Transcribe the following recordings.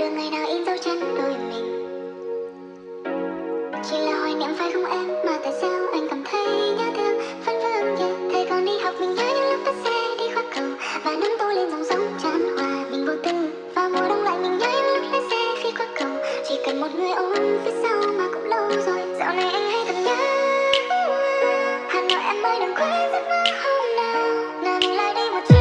đường ngày nào in dấu chân đôi mình. Chỉ là hoài niệm phải không em, mà tại sao anh cảm thấy nhớ thương vẫn vương về. Thời còn đi học mình nhớ những lúc bắt xe đi qua cầu và nắng tô lên dòng sông tràn hòa mình vô tư. Và mùa đông lại mình nhớ những lúc lái xe khi qua cầu chỉ cần một người ôm phía sau mà cũng lâu rồi. Dạo này anh hay còn nhớ Hà Nội em ơi, đừng quên giấc mơ hôm nào là mình lại đi một chuyến.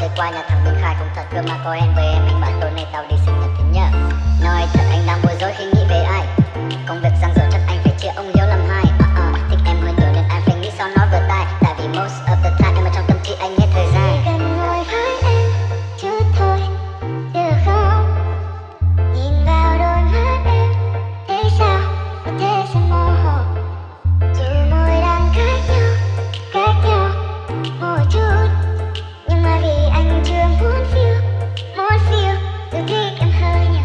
sẽ qua nhà thằng Minh Khai không thật cơ mà có hẹn với em. Anh bảo tối nay tao đi sinh nhật thế nhá. Nói thật anh đang bối rối khi nghĩ về ai. Công việc răng rở chắc anh phải chia ông Hiếu làm hai. Thích em hơn nhiều nên anh phải nghĩ sao nói vừa tai. Tại vì most of the time em ở trong tâm trí anh hết thời gian. Chỉ cần ngồi hỏi em chứ thôi được không? Nhìn vào đôi mắt em thế sao có thể sẽ mơ hồ. Dù môi đang cách nhau một chút. Nhưng mà vì anh chưa muốn feel, muốn feel. Tôi thích em hơi nhiều.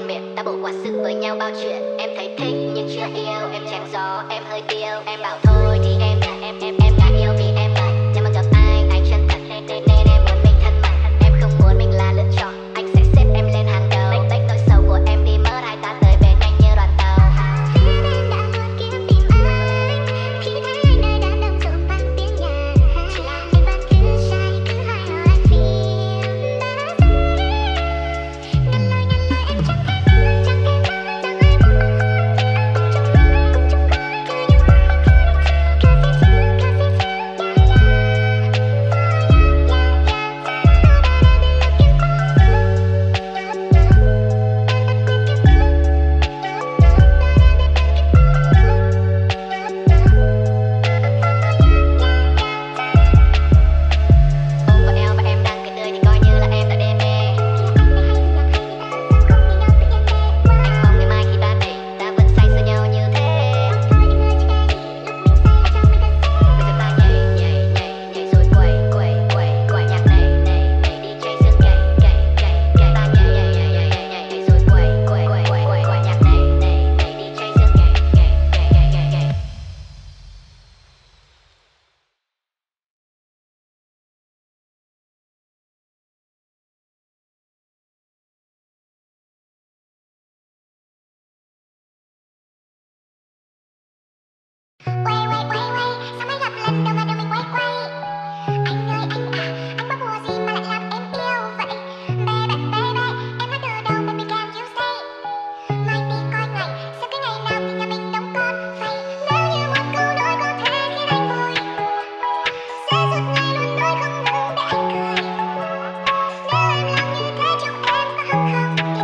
ngon miệng ta bộ quả xưng với nhau bao chuyện. Em thấy thích nhưng chưa yêu, em chém gió, em hơi điêu. Em bảo thôi thì em đã yêu thì em lại. Nhưng mà cho anh chân thật nên em muốn mình thân mật. Em không muốn mình là lựa chọn, anh sẽ xếp em lên hàng đầu. Bách tách nỗi sầu của em đi mất, hai ta tới bên anh như đoàn tàu. Xa em đã muốn kiếm tìm anh, khi thấy anh nơi đám đông rộn vang tiếng nhạc. Em vẫn cứ say, cứ high how I feel. Đã say, ngăn lời em chẳng ai nói, chẳng ai nói, chẳng ai muốn nói. Cũng chẳng coi, cứ như mãi, cause it's you, yeah yeah. Ôm vào eo và em đang cười tươi thì coi như là em đã đê mê. Anh mong ngày mai khi ta vẫn say sưa nhau như thế. Bây giờ ta nhảy nhảy nhảy nhảy rồi quẩy quẩy quẩy quẩy nhạc này này này DJ dương gậy gậy gậy gậy. Ta nhảy nhảy nhảy nhảy nhảy nhảy rồi quẩy quẩy quẩy quẩy quẩy nhạc này này này DJ dương gậy gậy gậy gậy gậy gậy. Quay quay quay quay, sao mới gặp lần đầu mà đôi mình quay quay. Anh ơi anh à, anh bóc bùa gì mà lại làm em yêu vậy? Baby, em nói từ đầu baby can you say? Mai đi coi ngày, sao cái ngày nào thì nhà mình đông con vậy? Nếu như một câu nói có thể khiến anh vui, sẽ suốt ngày luôn nói không ngừng để anh cười. Nếu em làm như thế trong em có hâm không? Đi lắm, đi vô nhà thương, anh để thương. Giây phút em gặp anh là em biết anh xin tình.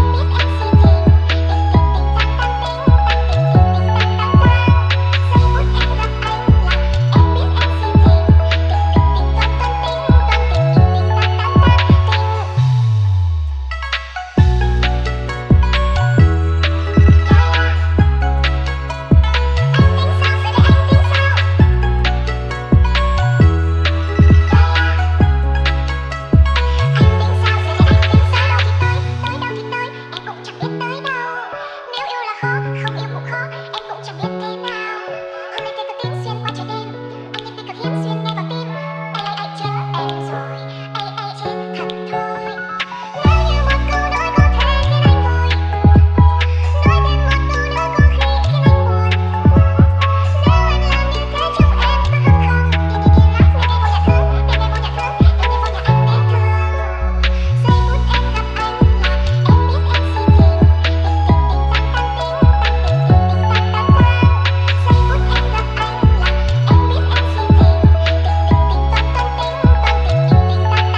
Giây phút em gặp anh là em biết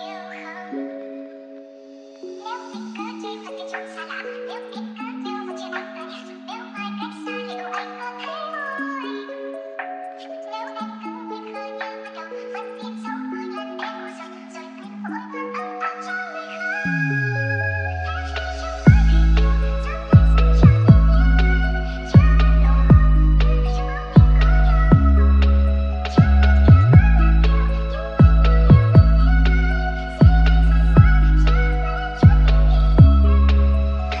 anh xin tình. Em tính sao, sẽ để anh tính sao. Anh tính sao, sẽ để anh tính sao. Tới đâu thì tới, em cũng chẳng biết tới đâu. Nếu yêu là khó, không yêu cũng khó, em cũng chẳng biết thế nào.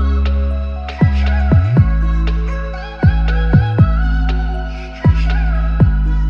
Hôm nay tôi cực tiến xuyên qua trời đêm, anh nhìn tôi cực hiếm xuyên ngay vào tim. Ai chết em rồi, ai chết thật thôi. Nếu như một câu nói có thể khiến anh vui, nói thêm một câu nói có khi khiến anh buồn. Nếu anh làm như thế trong em có hâm không? Giây phút em gặp anh là em biết anh xin tình. Giây phút em gặp anh là em biết anh xin tình. Giây phút em gặp anh là em biết anh xin tình. Lâu ngày không nói, người nơi đâu mất rồi. Sao từng vui thế, ân cần thế, nhưng giờ lại thôi. Em từng mong ngóng một câu anh ngỏ lời, thật lòng anh có yêu không? Nếu tình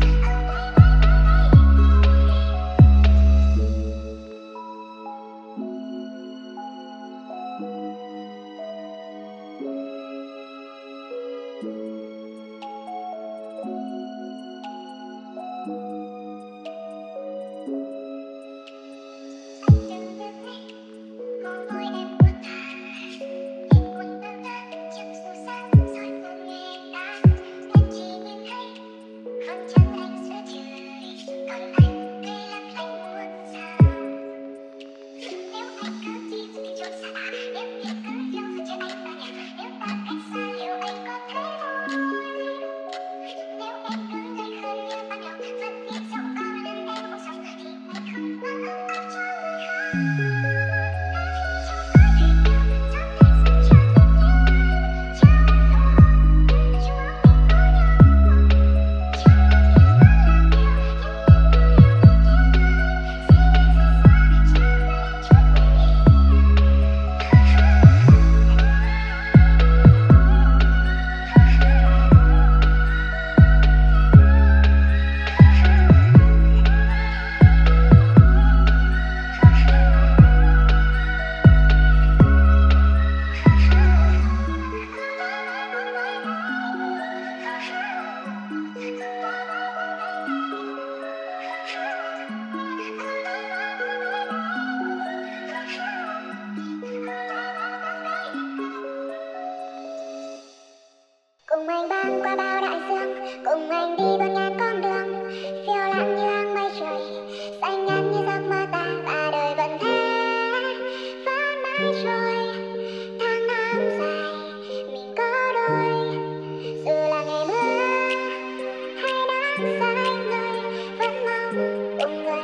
cớ chơi vào tình chọn xa lạ, nếu tình cớ yêu vào trên mặt đời, nếu ai cách xa thì đâu anh có thế thôi. Nếu em cứ quên khơi nhớ ban đầu, vẫn tin sâu mỗi lần em hồ dần, rồi quên mỗi lần ấm áp cho người khác. Em sẽ chẳng phải vì yêu, chẳng ai sẽ cho tình yêu, chẳng đủ, chẳng mong mình có nhau, chẳng biết yêu bao lần yêu, nhưng bao lần yêu em sẽ xa xa, chẳng bao chút tình yêu. Cùng anh băng qua bao đại dương, cùng anh đi vượt ngàn con đường, phiêu lãng như áng mây trời, xanh ngát như giấc mơ ta, và đời vẫn thế, vẫn mãi trôi. Tháng năm dài, mình có đôi, dù là ngày mưa hay nắng sai, người vẫn mong cùng người bước qua.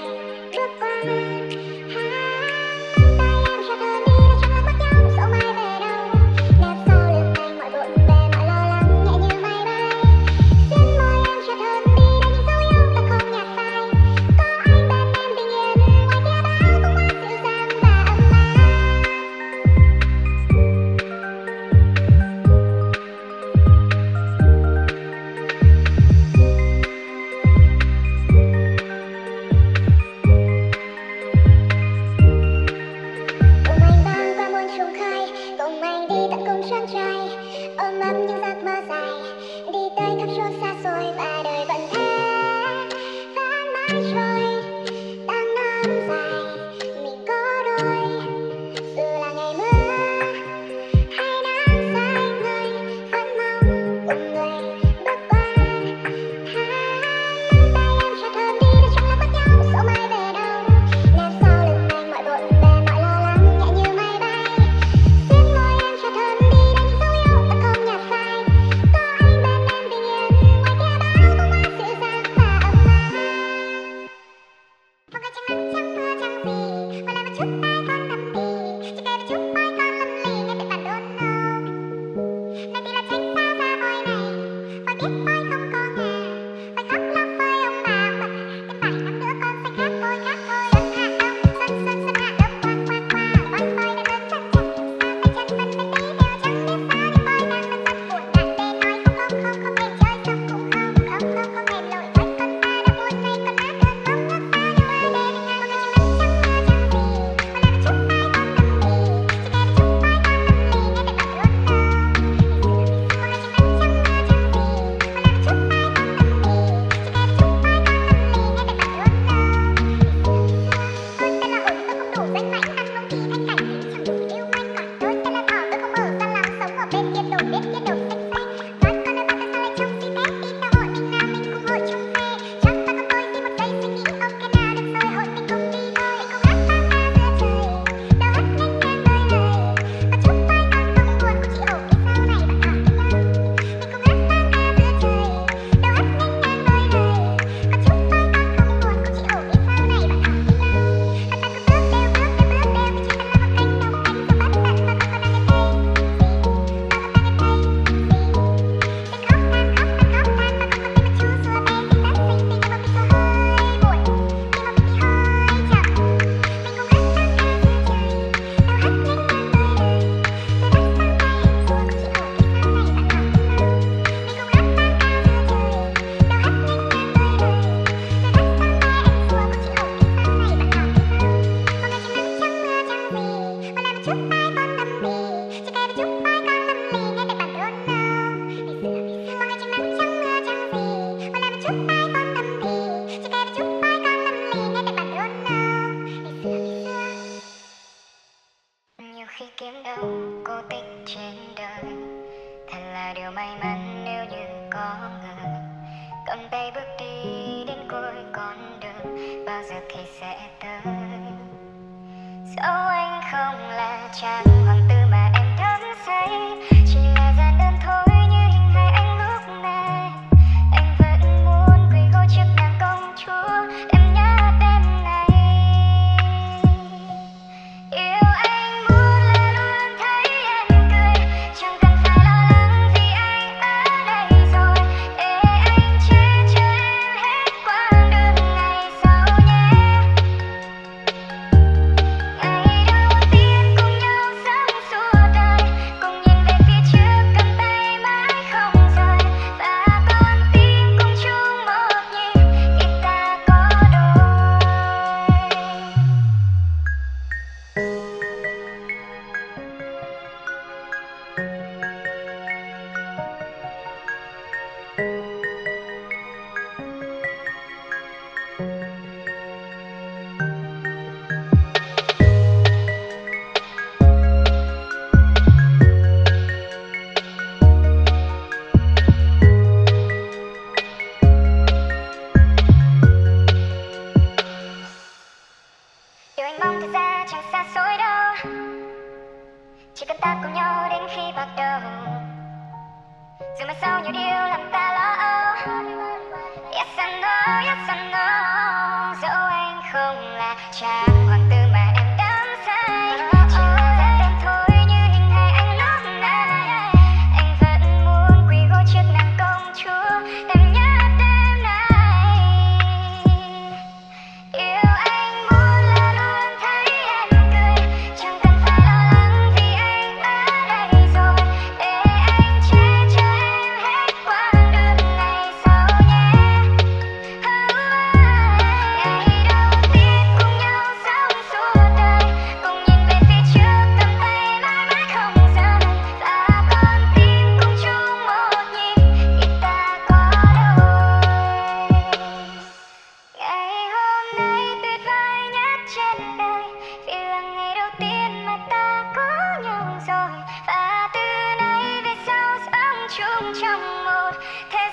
your mood, 'cause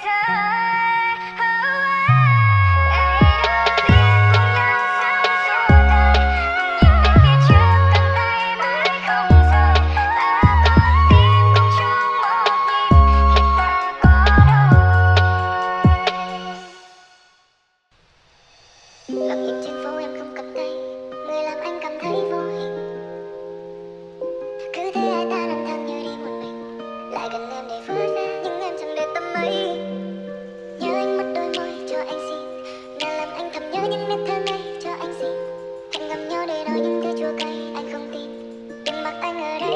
lập nhịp trên phố em không cầm tay, người làm anh cảm thấy vô hình. Cứ thế ai ta lang thang như đi một mình, lại gần em để vỡ ra nhưng em chẳng để tâm ấy. Nhớ ánh mắt đôi môi cho anh xin, đã làm anh thầm nhớ những nét thơ ngây cho anh xin. Hẹn gặp nhau để nói những thứ chua cay anh không tin, đừng mặc anh ở đây.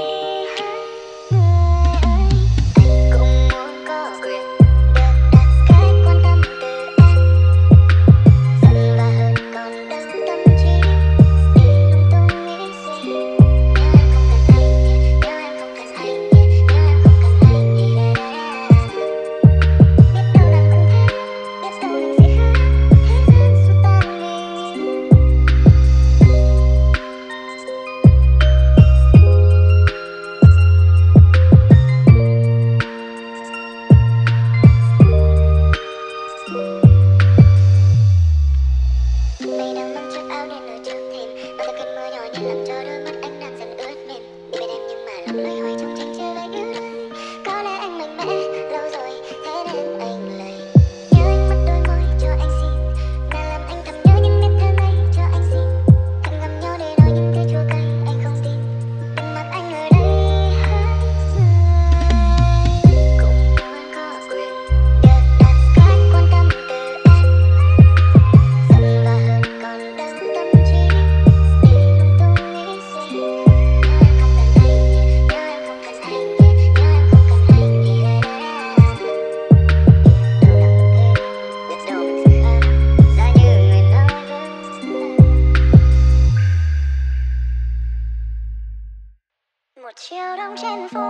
Một chiều đông trên phố,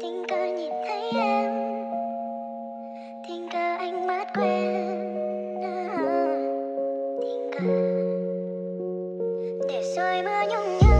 tình cờ nhìn thấy em, tình cờ ánh mắt quen, tình cờ để rồi mơ nhung nhớ.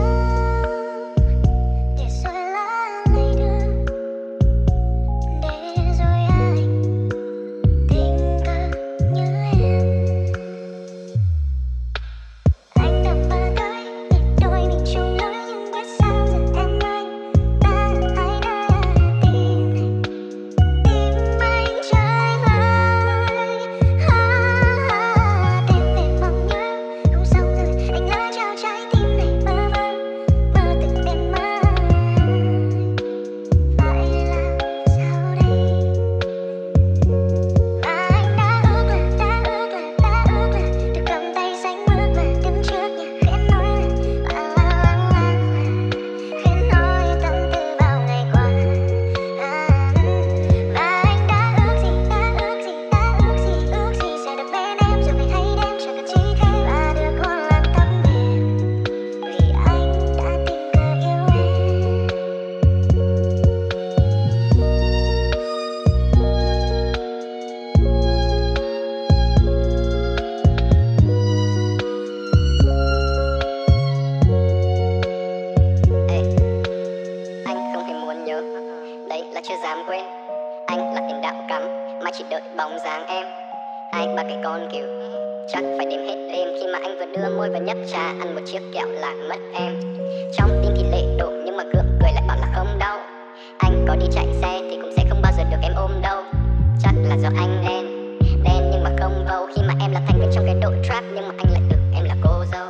Chưa dám quên, anh là tình đạo cắm mà chỉ đợi bóng dáng em. 2-3 cái con kiều chắc phải đếm hết đêm, khi mà anh vừa đưa môi vào nhấp trà ăn một chiếc kẹo là mất em. Trong tim thì lệ đổ nhưng mà gượng cười lại bảo là không đau. Anh có đi chạy xe thì cũng sẽ không bao giờ được em ôm đâu. Chắc là do anh đen nhưng mà không gâu, khi mà em là thành viên trong cái đội trap nhưng mà anh lại được em là cô dâu.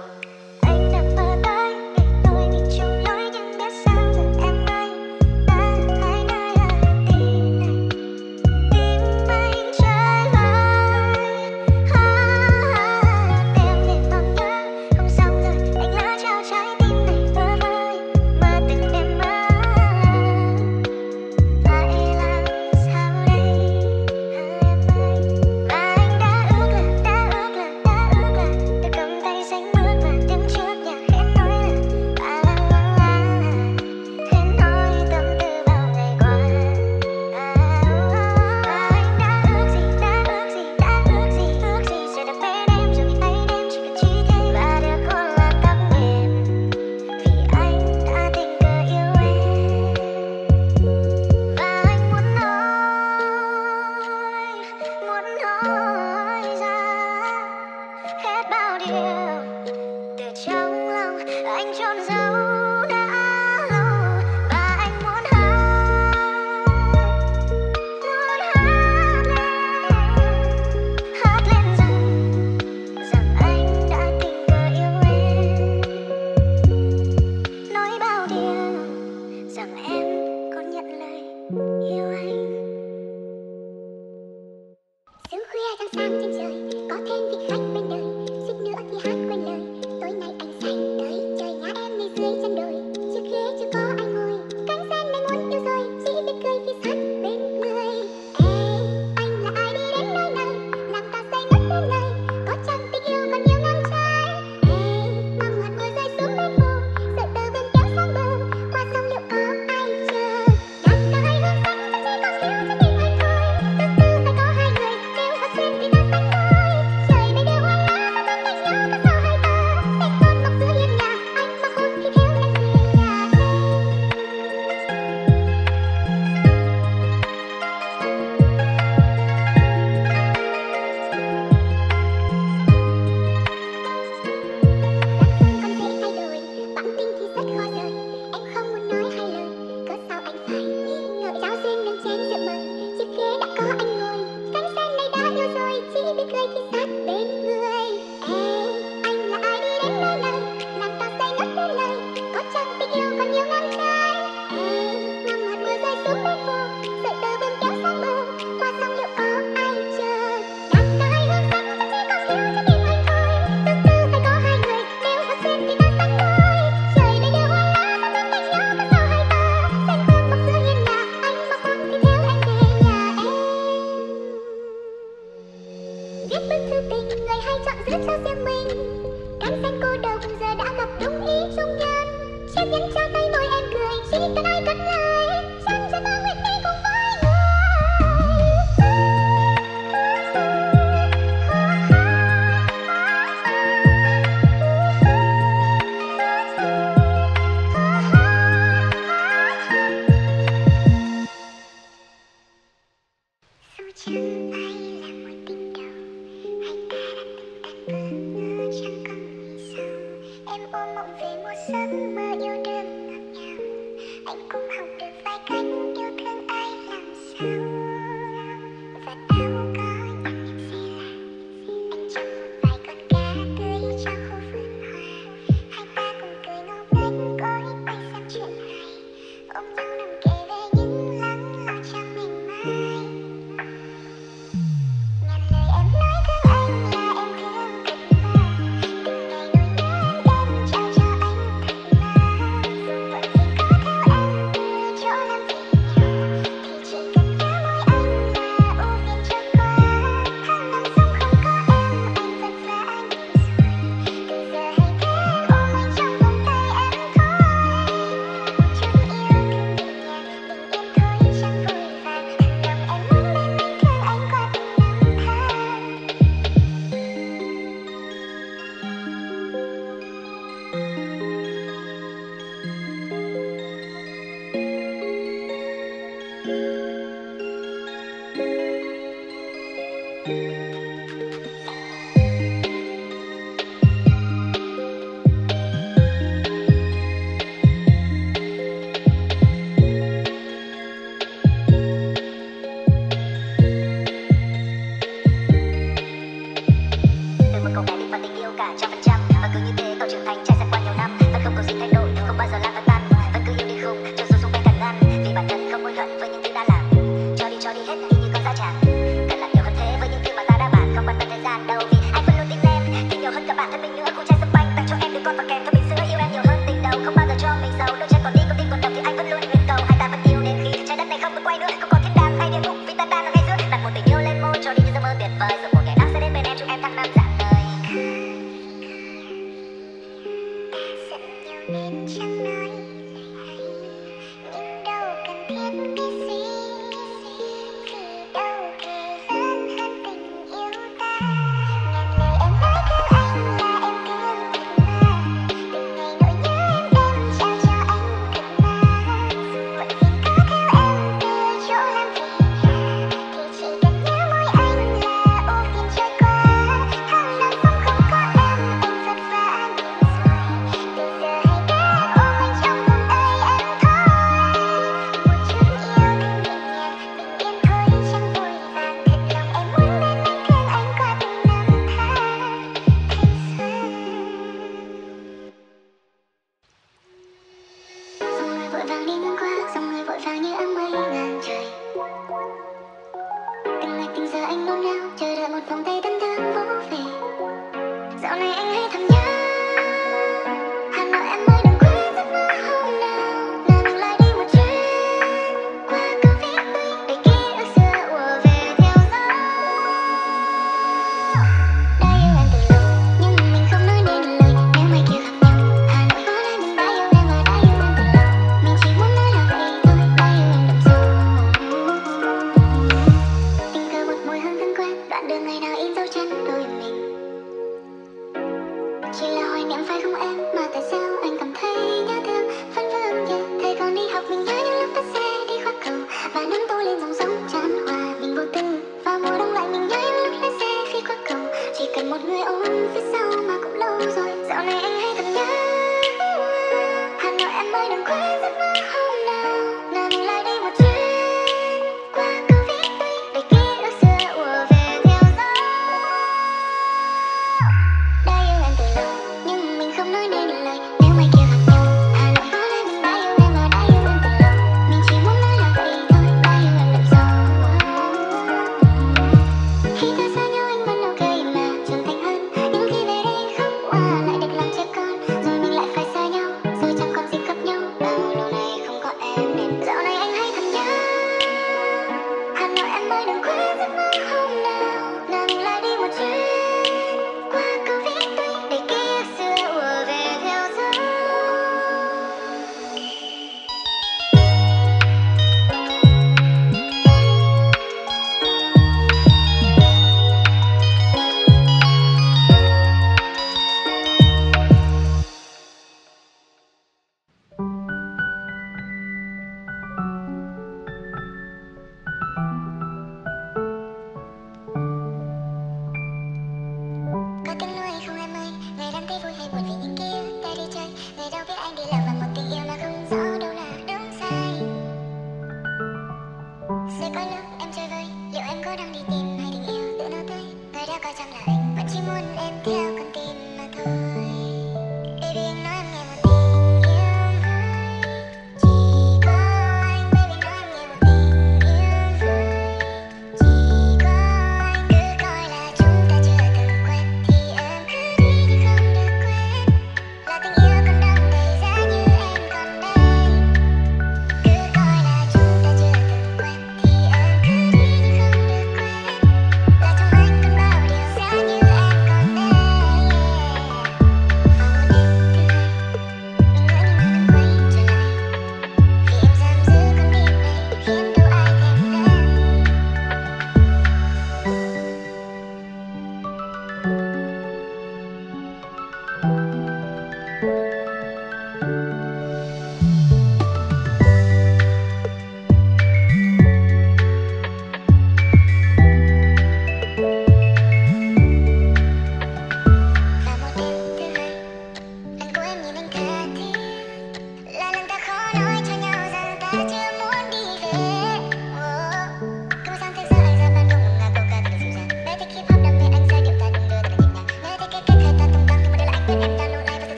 đang đi tìm hay tình yêu tự nó tới người đã có trăm lời, vẫn chỉ muốn em theo con tim mà thôi.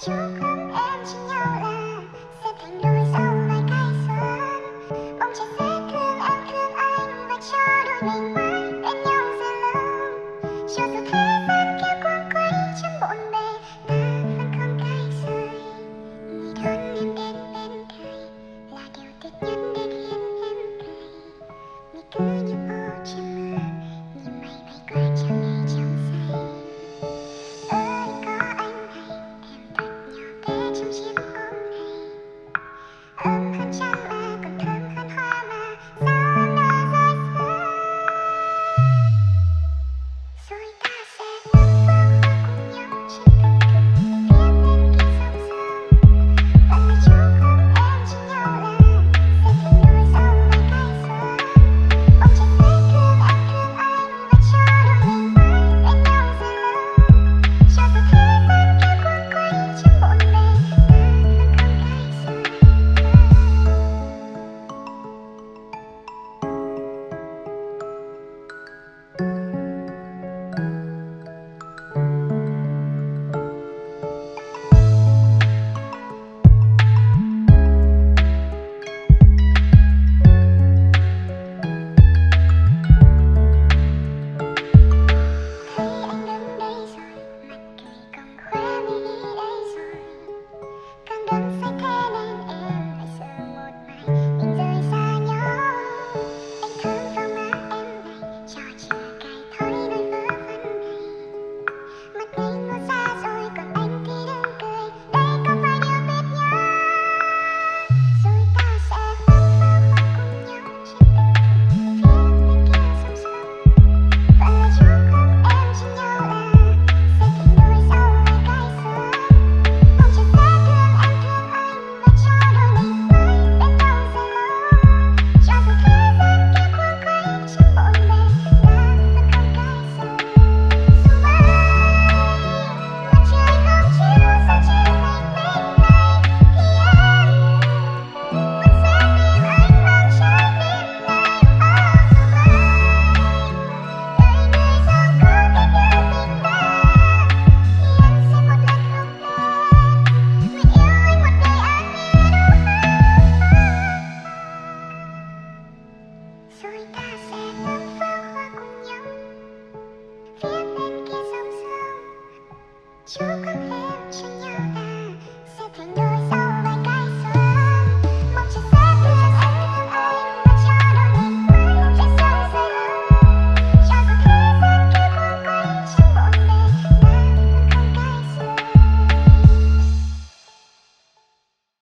Chúc em chỉ nhau là